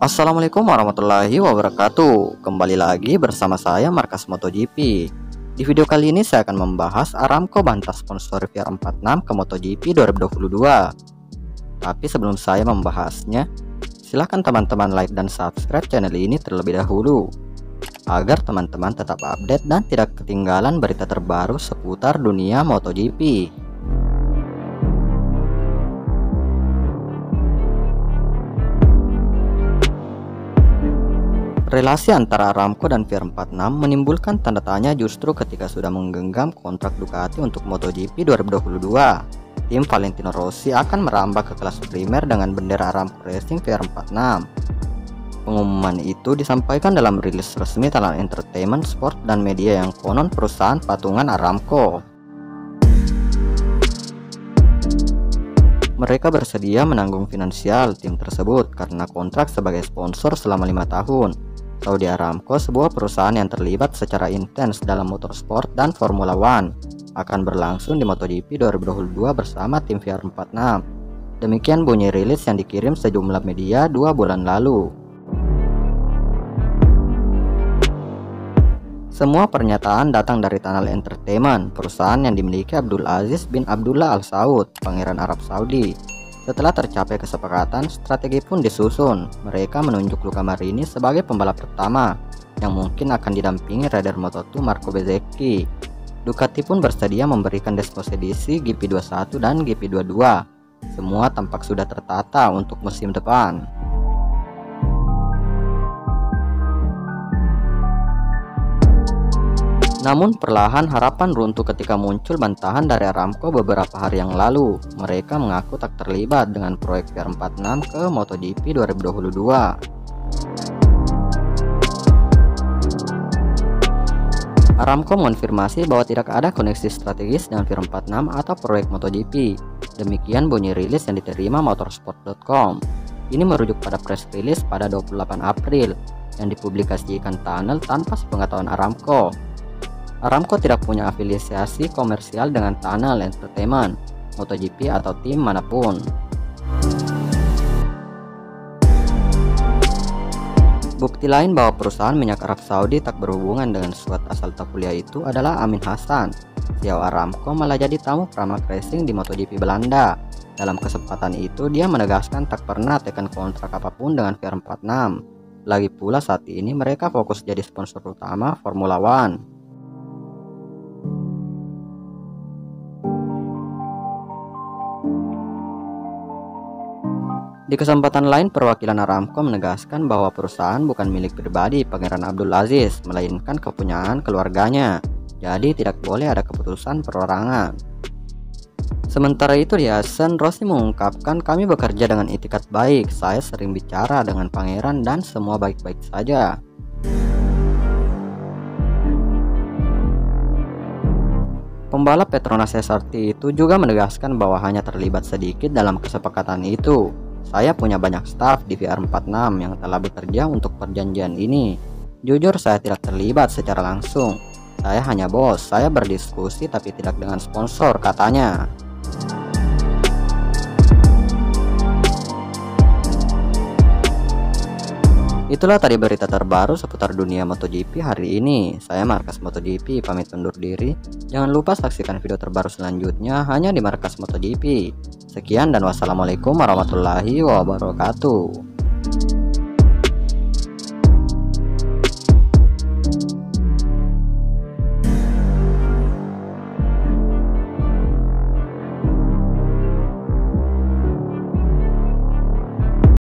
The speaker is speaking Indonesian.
Assalamualaikum warahmatullahi wabarakatuh. Kembali lagi bersama saya Markas MotoGP. Di video kali ini saya akan membahas Aramco bantah sponsor VR46 ke MotoGP 2022. Tapi sebelum saya membahasnya, silahkan teman-teman like dan subscribe channel ini terlebih dahulu, agar teman-teman tetap update dan tidak ketinggalan berita terbaru seputar dunia MotoGP. Relasi antara Aramco dan VR46 menimbulkan tanda tanya justru ketika sudah menggenggam kontrak Ducati untuk MotoGP 2022. Tim Valentino Rossi akan merambah ke kelas primer dengan bendera Aramco Racing VR46. Pengumuman itu disampaikan dalam rilis resmi Tanal Entertainment, Sport, dan Media yang konon perusahaan patungan Aramco. Mereka bersedia menanggung finansial tim tersebut karena kontrak sebagai sponsor selama 5 tahun. Saudi Aramco, sebuah perusahaan yang terlibat secara intens dalam motorsport dan Formula One, akan berlangsung di MotoGP 2022 bersama tim VR46. Demikian bunyi rilis yang dikirim sejumlah media 2 bulan lalu. Semua pernyataan datang dari Tanal Entertainment, perusahaan yang dimiliki Abdul Aziz bin Abdullah Al Saud, Pangeran Arab Saudi. Setelah tercapai kesepakatan, strategi pun disusun. Mereka menunjuk Luca Marini sebagai pembalap pertama yang mungkin akan didampingi rider Moto2 Marco Bezzecchi. Ducati pun bersedia memberikan Desmosedici GP21 dan GP22. Semua tampak sudah tertata untuk musim depan. Namun perlahan harapan runtuh ketika muncul bantahan dari Aramco beberapa hari yang lalu. Mereka mengaku tak terlibat dengan proyek VR46 ke MotoGP 2022. Aramco mengonfirmasi bahwa tidak ada koneksi strategis dengan VR46 atau proyek MotoGP. Demikian bunyi rilis yang diterima Motorsport.com. Ini merujuk pada press release pada 28 April yang dipublikasikan Tanal tanpa sepengetahuan Aramco. Aramco tidak punya afiliasi komersial dengan Tanal Entertainment, MotoGP atau tim manapun. Bukti lain bahwa perusahaan minyak Arab Saudi tak berhubungan dengan suat asal Tapulia itu adalah Amin Hasan. CEO Aramco malah jadi tamu Pramac Racing di MotoGP Belanda. Dalam kesempatan itu dia menegaskan tak pernah tekan kontrak apapun dengan VR46. Lagi pula saat ini mereka fokus jadi sponsor utama Formula One. Di kesempatan lain, perwakilan Aramco menegaskan bahwa perusahaan bukan milik pribadi Pangeran Abdul Aziz, melainkan kepunyaan keluarganya. Jadi tidak boleh ada keputusan perorangan. Sementara itu, Hasan Rossi mengungkapkan, "Kami bekerja dengan itikat baik. Saya sering bicara dengan Pangeran dan semua baik-baik saja." Pembalap Petronas SRT itu juga menegaskan bahwa hanya terlibat sedikit dalam kesepakatan itu. "Saya punya banyak staff di VR46 yang telah bekerja untuk perjanjian ini. Jujur saya tidak terlibat secara langsung. Saya hanya bos, saya berdiskusi tapi tidak dengan sponsor," katanya. Itulah tadi berita terbaru seputar dunia MotoGP hari ini. Saya Markas MotoGP pamit undur diri. Jangan lupa saksikan video terbaru selanjutnya hanya di Markas MotoGP. Sekian dan wassalamualaikum warahmatullahi wabarakatuh.